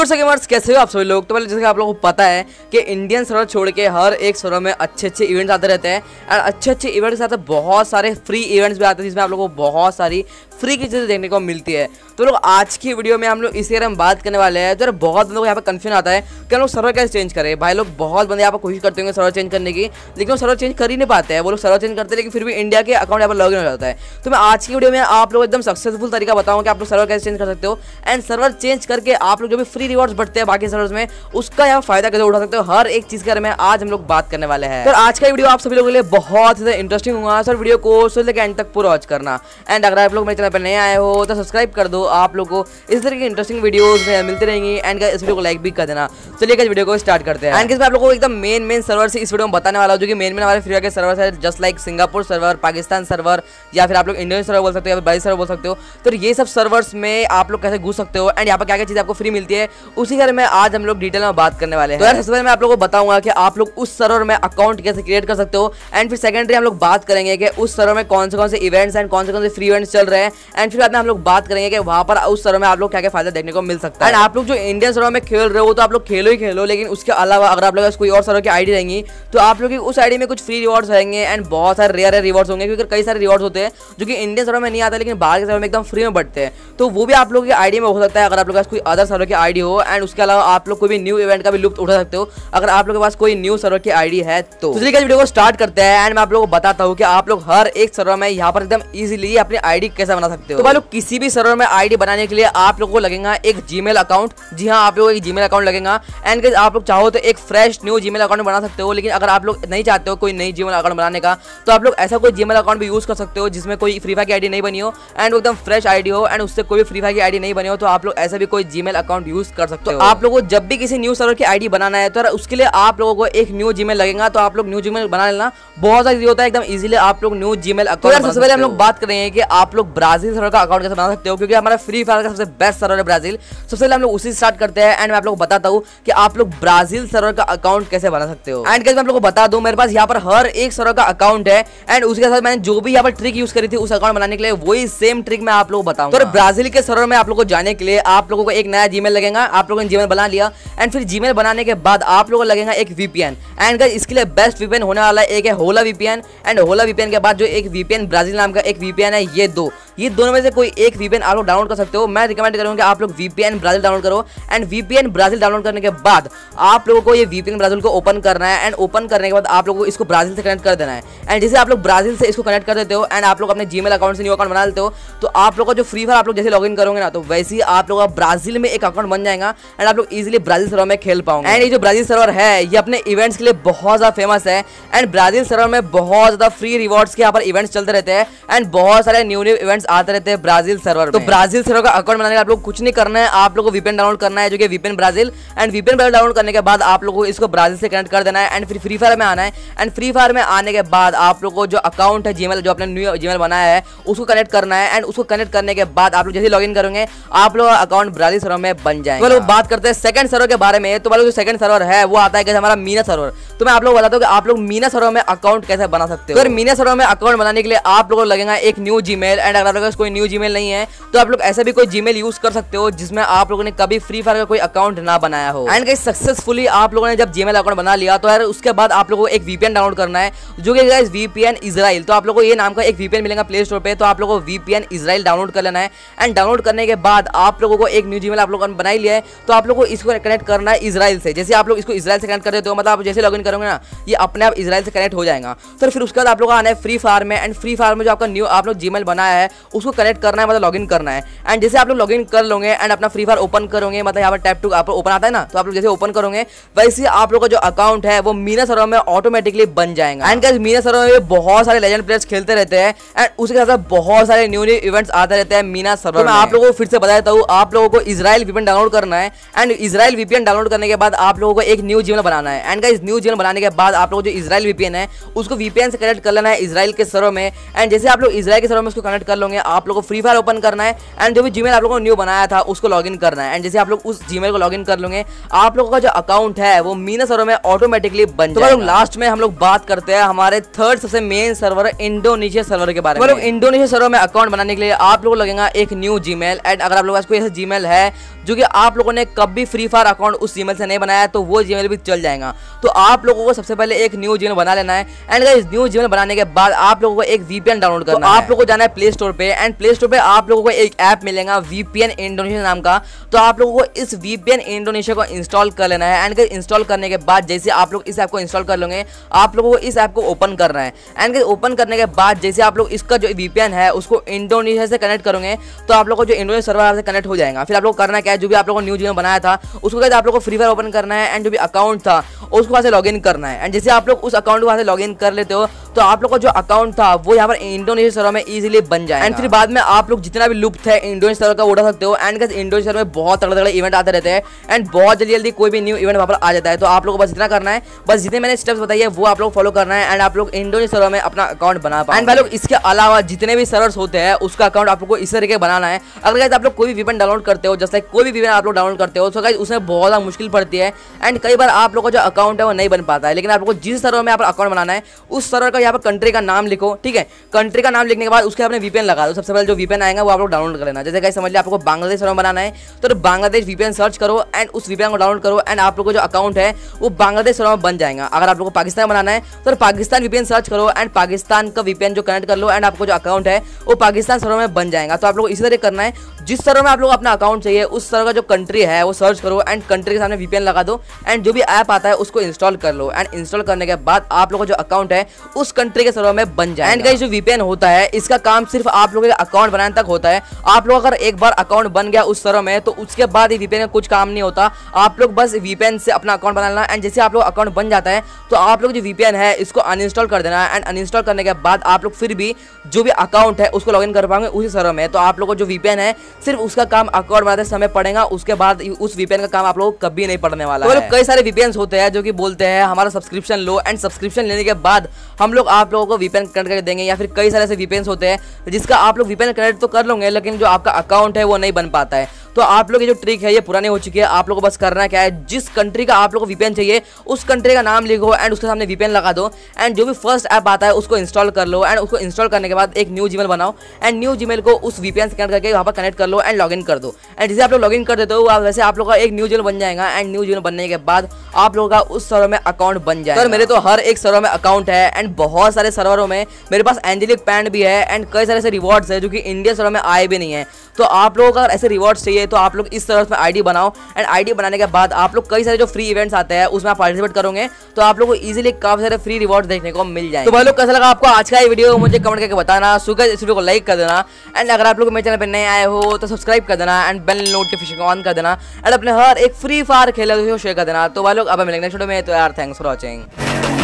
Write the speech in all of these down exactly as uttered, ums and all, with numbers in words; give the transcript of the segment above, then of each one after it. Viewers gamers कैसे हो आप सभी लोग। तो पहले जैसे कि आप लोगों को पता है कि इंडियन सर्वर छोड़ के हर एक सर्वर में अच्छे अच्छे इवेंट्स आते रहते हैं और अच्छे अच्छे इवेंट्स के साथ बहुत सारे फ्री इवेंट्स भी आते हैं जिसमें आप लोगों को बहुत सारी फ्री की चीज़ें देखने को मिलती है। तो लोग आज की वीडियो में हम लोग इसी बारे में बात करने वाले हैं। तो बहुत लोग यहाँ पर कन्फ्यूजन आता है कि हम लोग सर्वर कैसे चेंज करें। भाई लोग बहुत बंदे यहाँ पर कोशिश करते होंगे सर्वर चेंज करने की, लेकिन वो सर्वर चेंज कर ही नहीं पाते हैं। वो लोग सर्वर चेंज करते हैं लेकिन फिर भी इंडिया के अकाउंट यहाँ पर लॉग इन हो जाता है। तो मैं आज की वीडियो में आप लोग एकदम सक्सेसफुल तरीका बताऊँ कि आप लोग सर्वर कैसे चेंज कर सकते हो एंड सर्वर चेंज करके आप लोग जो भी फ्री रिवॉर्ड्स बढ़ते हैं बाकी सर्वर्स में उसका यहाँ फायदा कैसे उठा सकते हो, हर एक चीज़ के बारे में आज हम लोग बात करने वाले हैं। तो आज का वीडियो आप सभी लोगों के लिए बहुत ज़्यादा इंटरेस्टिंग होगा। सर वीडियो को शुरू से एंड तक पूरा वॉच करना एंड अगर आप लोग मेरे चैनल पर नए आए हो तो सब्सक्राइब कर दो। आप लोग को इस तरह की इंटरेस्टिंग वीडियोस मिलती रहेंगी एंड इस वीडियो को लाइक भी कर देना। चलिए इस वीडियो को स्टार्ट करते हैं। एंड आप लोगों को एकदम मेन मेन सर्वर से इस वीडियो में बताने वाला हूं जो कि मेन मेन हमारे फ्री के सर्वर है, just like Singapore server, Pakistan server या फिर आप लोग इंडियन सर्वर बोल सकते हो या फिर बाई सर्वर बोल सकते हो। तो ये सब सर्वर्स में आप लोग कैसे घुस सकते हो एंड यहाँ पर क्या क्या चीज़ें आपको फ्री मिलती है उसी बारे में आज हम लोग डिटेल में बात करने वाले हैं। तो यार सबसे पहले मैं आप लोगों को बताऊंगा कि आप लोग उस सर्वर में अकाउंट कैसे क्रिएट कर सकते हो एंड फिर सेकेंडरी हम लोग बात करेंगे कि उस सर्वर में कौन से कौन से इवेंट्स एंड कौन से कौन से फ्री इवेंट्स चल रहे हैं एंड फिर बाद में हम लोग बात करेंगे कि वहाँ पर उस सर्वर में आप लोग क्या क्या फायदा देखने को मिल सकता है। एंड आप लोग जो इंडियन सर्वर में खेल रहे हो तो आप लोग खेलो ही खेलो, लेकिन उसके अलावा अगर आप लोग कोई और सर्वर की आईडी रहेंगी तो आप लोग उस आईडी में कुछ फ्री रिवॉर्ड्स रहेंगे एंड बहुत सारे रेयर रेयर रिवॉर्ड्स होंगे क्योंकि कई सारे रिवॉर्ड्स होते हैं जो कि इंडियन सर्वर में नहीं आते लेकिन बाहर के सर्वर में एकदम फ्री में बढ़ते हैं। तो वो भी आप लोग की आईडी में हो सकता है अगर आप लोग कोई अदर सर्वर की आईडी हो एंड उसके अलावा आप लोग कोई भी न्यू इवेंट का भी लुप्त उठा सकते हो अगर आप लोग के पास कोई न्यू सर्वर की आईडी है। तो चलिए वीडियो को स्टार्ट करते हैं एंड मैं आप लोगों को बताता हूँ कि आप लोग हर एक सर्वर में यहाँ पर एकदम इजीली अपनी आईडी कैसे बना सकते हो। तो भाई लोग किसी भी सर्वर में आईडी बनाने के लिए आप लोगों को लगेगा एक जीमेल अकाउंट। जी हाँ, आप लोगों को एक जीमेल अकाउंट लगेगा एंड गाइस आप लोग चाहो तो एक फ्रेश न्यू जीमेल अकाउंट बना सकते हो, लेकिन अगर आप लोग नहीं चाहते हो कोई नई जीमेल अकाउंट बनाने का तो आप लोग ऐसा कोई जीमेल अकाउंट भी यूज कर सकते हो जिसमें कोई फ्री फायर की आईडी नहीं बनी हो एंड एकदम फ्रेश आईडी हो एंड उससे कोई फ्री फायर की आईडी नहीं बनी हो तो आप लोग ऐसा भी कोई जीमेल अकाउंट यूज कर सकते हो। आप लोगों को जब भी किसी न्यू सर्वर की आईडी बनाना है तो उसके लिए आप लोगों को एक न्यू जीमेल लगेगा, तो आप लोग न्यू जीमेल बना लेना, बहुत इजी होता है एकदम इजीली आप लोग न्यू जीमेल अकाउंट। सबसे पहले हम लोग बात करेंगे कि आप लोग ब्राजील सर्वर का अकाउंट कैसे बना सकते हो क्योंकि हमारा फ्री फायर का सबसे बेस्ट सर्वर है ब्राजील। सबसे पहले हम लोग उसी स्टार्ट करते हैं एंड मैं आप लोग बताता हूँ कि आप लोग ब्राजील सर्वर का अकाउंट कैसे बना सकते हो। एंड गाइस मैं आप लोगों को बता दूं मेरे पास यहाँ पर हर एक सर्वर का अकाउंट है एंड उसके साथ मैंने जो भी यहाँ पर ट्रिक यूज करी थी उस अकाउंट बनाने के लिए वही सेम ट्रिक मैं आप लोग बताऊंगा। तो ब्राजील के सर्वर में आप लोगों को जाने के लिए आप लोगों को एक नया जीमेल लगेगा, आप लोगों ने जीमेल बना लिया एंड फिर जीमेल बनाने के बाद आप लोगों को लगेगा एक वीपीएन एंड गाइस इसके लिए बेस्ट वीपीएन होने वाला एक है होला वीपीएन एंड होला वीपीएन के बाद जो एक वीपीएन ब्राजील नाम का एक वीपीएन है, ये दो ये दोनों में से कोई एक वीपीएन आप लोग डाउनलोड कर सकते हो। मैं रिकमेंड करूंगा कि आप लोग वीपीएन ब्राजील डाउनलोड करो एंड वीपीएन ब्राजील डाउनलोड करने के बाद आप लोगों को ये वीपीएन ब्राजील को ओपन करना है एंड ओपन करने के बाद आप लोगों को इसको ब्राजील से कनेक्ट कर देना है एंड जैसे आप लोग ब्राजील से इसको कनेक्ट कर देते हो एंड आप लोग अपने जीमेल अकाउंट से न्यू अकाउंट बना लेते हो तो आप लोग का जो फ्री फायर आप लोग जैसे लॉग इन करोगे ना तो वैसे ही आप लोगों का ब्राजील में एक अकाउंट बन जाएगा एंड आप लोग इजिली ब्राजील सर्वर में खेल पाओगे। एंड ये जो ब्राजील सर्वर है ये अपने इवेंट्स के लिए बहुत ज़्यादा फेमस है एंड ब्राजील सर्वर में बहुत ज़्यादा फ्री रिवॉर्ड्स के यहाँ पर इवेंट्स चलते रहते हैं एंड बहुत सारे न्यू न्यू इवेंट्स आते रहते हैं ब्राजील सर्वर। तो ब्राजील सर्वर का अकाउंट बनाने के आप लोग कुछ नहीं करना है, आप लोगों को वीपीएन डाउनलोड करना है जो कि VPN Brazil and VPN Brazil download करने के बाद आप लोगों को इसको ब्राजील से कनेक्ट कर देना है एंड फिर फ्री फायर में आना है एंड फ्री फायर में आने के बाद आप लोगों को जो अकाउंट है जीमेल जो अपने न्यू जीमेल बनाया है उसको कनेक्ट करना है एंड उसको कनेक्ट करने के बाद आप लोग जैसे लॉग इन करेंगे आप लोग अकाउंट ब्राजील सर्वर में बन जाएगा। तो लोग बात करते हैं सेकंड सर्वर के बारे में। तो वालों जो सेकंड सर्वर है वो आता है कैसे हमारा मीना सर्वर। तो मैं आप लोग बताता हूँ कि आप लोग मीना सर्वर में अकाउंट कैसे बना सकते हो। मीना सर्वर में अकाउंट बनाने के लिए आप लोगों को लगेगा एक न्यू जीमेल एंड अगर आप लोगों का कोई न्यू जीमेल नहीं है तो आप लोग ऐसा भी कोई जीमेल यूज कर सकते हो जिसमें आप लोगों ने कभी फ्री फायर का कोई अकाउंट ना बनाया हो। एंड गाइस सक्सेसफुली आप लोगों ने जब जीमेल अकाउंट बना लिया तो यार उसके बाद आप लोगों को एक वीपीएन डाउनलोड करना है जो कि गाइस वीपीएन इजराइल। तो आप लोगों को ये नाम का एक वीपीएन मिलेगा प्ले स्टोर पे, तो आप लोगों को वीपीएन इजराइल डाउनलोड कर लेना है एंड डाउनलोड करने के बाद आप लोगों को एक न्यू जीमेल आप लोगों ने बना लिया है तो आप लोगों को इसको कनेक्ट करना है इजराइल से। जैसे आप लोग इसको इजराइल से कनेक्ट कर देते हो मतलब आप जैसे लॉग इन करोगे ना ये अपने आप इजराइल से कनेक्ट हो जाएगा। तो फिर उसके बाद आप लोगों को आना है फ्री फायर में एंड फ्री फायर में जो आपका न्यू आप लोग जीमेल बनाया है उसको कनेक्ट करना है मतलब लॉग इन करना है एंड जैसे आप लोग लॉग इन कर लोगे एंड अपना फ्री फायर ओपन करोगे मतलब यहाँ पर टैप टू आप ओपन आता है ना तो आप लोग जैसे ओपन करोगे वैसे आप लोग का जो अकाउंट है वो मीना सर्वर में ऑटोमेटिकली बन जाएगा। एंड गाइस मीना सर्वर में बहुत सारे लेजेंड प्लेयर्स खेलते रहते हैं एंड उसके साथ बहुत सारे न्यू न्यू इवेंट्स आते रहते हैं मीना सर्वर। तो मैं आप लोगों को फिर से बता देता हूँ आप लोगों को इजराइल वीपीएन डाउनलोड करना है एंड इजराइल वीपीएन डाउनलोड करने के बाद आप लोगों को एक न्यू जीमेल बनाना है एंड गाइस न्यू जीमेल बनाने के बाद आप लोग जो इजराइल वीपीएन है उसको वीपीएन से कनेक्ट कर लेना है इजराइल के सर्वर में एंड जैसे आप लोग इजराइल के सर्वर में उसको कनेक्ट कर लोगे आप लोगों को फ्री फायर ओपन करना है एंड जो भी जीमेल आप लोगों ने न्यू बनाया था उसको लॉग इन करना है एंड जैसे आप लोग उस जीमेल को लॉग इन कर लोगे आप लोगों का जो अकाउंट है वो मीना सर्वर में ऑटोमेटिकली बन जाएगा। तो लास्ट में हम लोग बात करते हैं हमारे थर्ड सबसे मेन सर्वर इंडोनेशिया सर्वर के बारे में। इंडोनेशिया सर्वर में अकाउंट बनाने के लिए आप लोगों को लगेगा एक न्यू जीमेल एंड अगर आप लोगों का कोई ऐसा जीमेल है जो कि आप लोगों ने कभी फ्री फायर अकाउंट उस जीमेल से नहीं बनाया तो वो जीमेल भी चल जाएगा। तो आप लोगों को सबसे पहले एक न्यू जीमेल बना लेना है। एंड गाइस न्यू जीमेल बनाने के बाद आप लोगों को एक वीपीएन डाउनलोड करना है। आप लोगों को जाना है प्ले स्टोर पे एंड प्ले स्टोर पे आप लोगों को एक ऐप मिलेगा वीपीएन इंडोनेशिया नाम का। तो आप लोगों को इस वीपीएन इंडोनेशिया को इंस्टॉल कर लेना है। एंड गाइस इंस्टॉल करने के बाद जैसे आप लोग इस ऐप को इंस्टॉल कर लेंगे आप लोगों को इस ऐप को ओपन करना है। एंड गाइस ओपन करने के बाद जैसे आप लोग इसका जो वीपीएन है उसको इंडोनेशिया से कनेक्ट करोगे तो आप लोग को जो इंडोनेशिया सर्वर आपसे कनेक्ट हो जाएगा। फिर आप लोग करना क्या है, जो भी आप लोगों ने न्यू जीमेल बनाया था उसको आप लोगों को फ्री फायर ओपन करना है एंड जो भी अकाउंट था उसको वहाँ से लॉग इन करना है। एंड जैसे आप लोग उस अकाउंट को वहाँ से लॉग इन कर लेते हो तो आप लोग का जो अकाउंट था वो यहाँ पर इंडोनेशिया सर्वर में इजीली बन जाएगा। एंड फिर बाद में आप लोग जितना भी लुप्त है इंडोनेशिया सर्वर का उठा सकते हो। एंड इंडोनेशिया सर्वर में बहुत तगड़े तगड़े इवेंट आते रहते हैं एंड बहुत जल्दी जल्दी कोई भी न्यू इवेंट वहाँ पर आ जाता है। तो आप लोग को बस इतना करना है, बस जितने मैंने स्टेप्स बताइए वो आप लोग फॉलो करना है एंड आप लोग इंडोनेशिया सर्वर में अपना अकाउंट बना पाए। एंड भाई लोग इसके अलावा जितने भी सर्वर्स होते हैं उसका अकाउंट आप लोग को इस तरीके बनाना है। अगर आप लोग कोई भी वीपीएन डाउनलोड करते हो, जैसे कोई भी वीपीएन आप लोग डाउनलोड करते हो तो गाइस उसमें बहुत ज़्यादा मुश्किल पड़ती है एंड कई बार आप लोग का जो अकाउंट है वो नहीं बन पाता है। लेकिन आप लोग जिस सर्वर में आप अकाउंट बनाना है उस सर्वर का यहाँ पर कंट्री का नाम लिखो, ठीक है। कंट्री का नाम लिखने के बाद उसके आपने वीपीएन लगा दो। सबसे पहले जो वीपीएन आएगा वो आप लोग डाउनलोड कर लेना। जैसे गाइस समझ लिया आपको बांग्लादेश सर्वर बनाना है तो बांग्लादेश वीपीएन सर्च करो एंड उस वीपीएन को डाउनलोड करो एंड आप लोग का जो अकाउंट है वो बांग्लादेश सर्वर में बन जाएगा। अगर आप लोग को पाकिस्तान बनाना है तो पाकिस्तान वीपीएन सर्च करो एंड पाकिस्तान का वीपीएन जो कनेक्ट कर लो एंड आपको जो अकाउंट है वो पाकिस्तान सर्वर में बन जाएगा। तो आप लोग इसी तरह करना है, जिस सर्वर में आप लोग अपना अकाउंट चाहिए उस सर्वर का जो कंट्री है वो सर्च करो एंड कंट्री के सामने वीपीएन लगा दो एंड जो भी ऐप आता है उसको इंस्टॉल कर लो। एंड इंस्टॉल करने के बाद आप लोगों का जो अकाउंट है उस कंट्री के सर्वर में बन जाए। एंड गाइस जो वीपीएन होता है इसका काम सिर्फ आप लोगों के अकाउंट बनाने तक होता है। आप लोग अगर एक बार अकाउंट बन गया उस सर्वर में तो उसके बाद वीपीएन का कुछ काम नहीं होता। आप लोग बस वीपीएन से अपना अकाउंट बना लेना एंड जैसे आप लोग अकाउंट बन जाता है तो आप लोग जो वीपीएन है इसको अनइंस्टॉल कर देना एंड अनइंस्टॉल करने के बाद आप लोग फिर भी जो भी अकाउंट है उसको लॉग इन कर पाएंगे उसी सर्वर में। तो आप लोग को जो वीपीएन है सिर्फ उसका काम अकाउंट बनाते समय पड़ेगा, उसके बाद उस वीपीएन का काम आप लोग कभी नहीं पड़ने वाला है। कई सारे वीपीएन होते हैं जो कि बोलते हैं हमारा सब्सक्रिप्शन लो एंड सब्सक्रिप्शन लेने के बाद हम लोग आप लोगों को वीपीएन कनेक्ट करके देंगे। या फिर कई सारे ऐसे वीपीएन होते हैं जिसका आप लोग वीपीएन कनेक्ट तो कर लोगे लेकिन जो आपका अकाउंट है वो नहीं बन पाता है। तो आप लोग ये जो ट्रिक है ये पुरानी हो चुकी है। आप लोगों को बस करना क्या है, जिस कंट्री का आप लोगों को वीपीएन चाहिए उस कंट्री का नाम लिखो एंड उसके सामने वीपीएन लगा दो एंड जो भी फर्स्ट ऐप आता है उसको इंस्टॉल कर लो। एंड उसको इंस्टॉल करने के बाद एक न्यू जीमेल बनाओ एंड न्यू जीमेल को उस वीपीएन से कनेक्ट करके वहाँ पर कनेक्ट कर लो एंड लॉगिन कर दो। एंड जैसे आप लोग लॉगिन कर देते हो वैसे आप लोग का एक न्यू जीमेल बन जाएगा। एंड न्यू जीमेल बनने के बाद आप लोगों का उस सर्वर में अकाउंट बन जाएगा। मेरे तो हर एक सर्वर में अकाउंट है एंड बहुत सारे सर्वरों में मेरे पास एंजेलिक पैंट भी है एंड कई सारे ऐसे रिवॉर्ड्स है जो कि इंडियन सर्वर में आए भी नहीं है। तो आप लोगों का ऐसे रिवॉर्ड्स चाहिए तो आप लोग इस सर्वर में आईडी बनाओ एंड आईडी बनाने के बाद आप लोग कई सारे जो फ्री इवेंट्स आते हैं उसमें आप पार्टिसिपेट करोगे तो आप लोग को इजीली काफी सारे फ्री रिवॉर्ड्स देखने को मिल जाएंगे। तो भाई लोग कैसा लगा आपको आज का ये वीडियो मुझे कमेंट करके बताना। सुगर इस वीडियो को लाइक कर देना एंड अगर आप लोग मेरे चैनल पर नए आए हो तो सब्सक्राइब कर देना एंड बेल नोटिफिकेशन ऑन कर देना एंड अपने हर एक फ्री फायर खेलों को शेयर कर देना। तो भाई लोग अब मिलेंगे नेक्स्ट वीडियो में। तो यार थैंक्स फॉर वॉचिंग।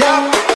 Yeah.